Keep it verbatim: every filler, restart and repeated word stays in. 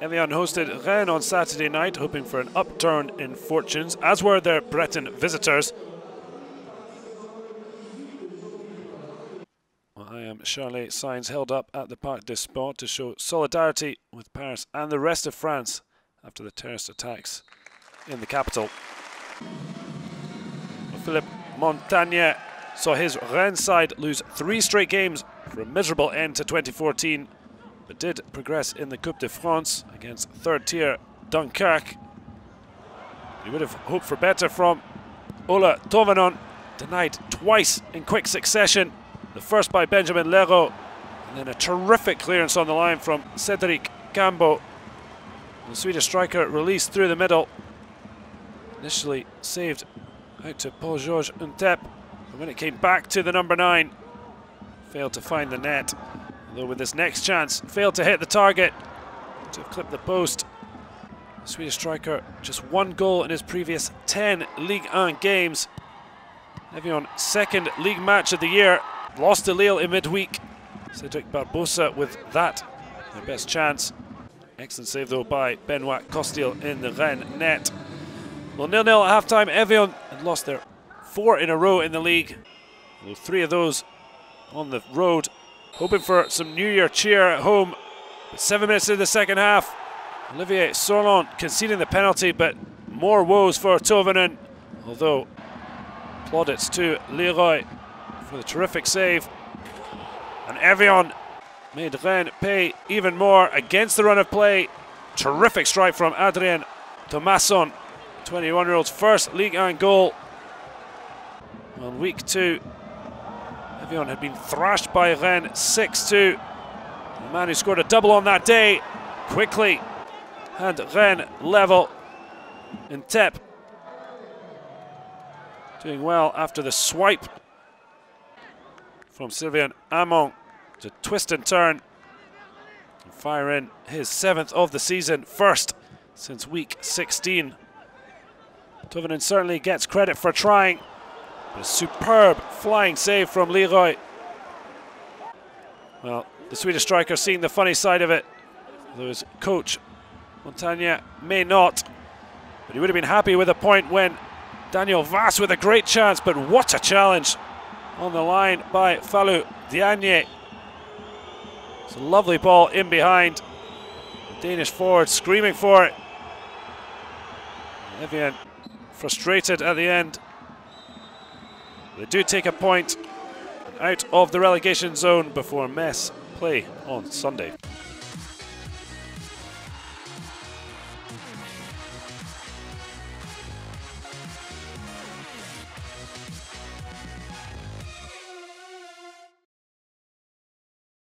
Evian hosted Rennes on Saturday night, hoping for an upturn in fortunes, as were their Breton visitors. Well, I am Charlet signs held up at the Parc des Sports to show solidarity with Paris and the rest of France after the terrorist attacks in the capital. Well, Philippe Montanier saw his Rennes side lose three straight games for a miserable end to twenty fourteen, but did progress in the Coupe de France against third-tier Dunkirk. He would have hoped for better from Ola Toivonen, denied twice in quick succession, the first by Benjamin Leroy, and then a terrific clearance on the line from Cédric Cambon. The Swedish striker released through the middle, initially saved out to Paul-Georges Ntep, and when it came back to the number nine, failed to find the net. Although with this next chance, failed to hit the target, to have clipped the post. The Swedish striker, just one goal in his previous ten Ligue one games. Evian's second league match of the year, lost to Lille in midweek. Cedric Barbosa with that, their best chance. Excellent save though by Benoit Costil in the Rennes net. Well, nil nil at halftime. Evian had lost their four in a row in the league, although three of those on the road. Hoping for some New Year cheer at home. But seven minutes into the second half, Olivier Sorlin conceding the penalty, but more woes for Toivonen. Although plaudits to Leroy for the terrific save. And Evian made Rennes pay even more against the run of play. Terrific strike from Adrien Thomasson, twenty-one-year-old's first Ligue one goal. On week two, Evian had been thrashed by Rennes six two. The man who scored a double on that day quickly had Rennes level. Ntep doing well after the swipe from Sylvain Amon to twist and turn and fire in his seventh of the season, first since week sixteen. Toivonen certainly gets credit for trying. A superb flying save from Leroy. Well, the Swedish striker seeing the funny side of it, although his coach Montagna may not, but he would have been happy with a point when Daniel Wass with a great chance, but what a challenge on the line by Fallou Diagne. It's a lovely ball in behind. The Danish forward screaming for it. Evian frustrated at the end. They do take a point out of the relegation zone before Metz play on Sunday.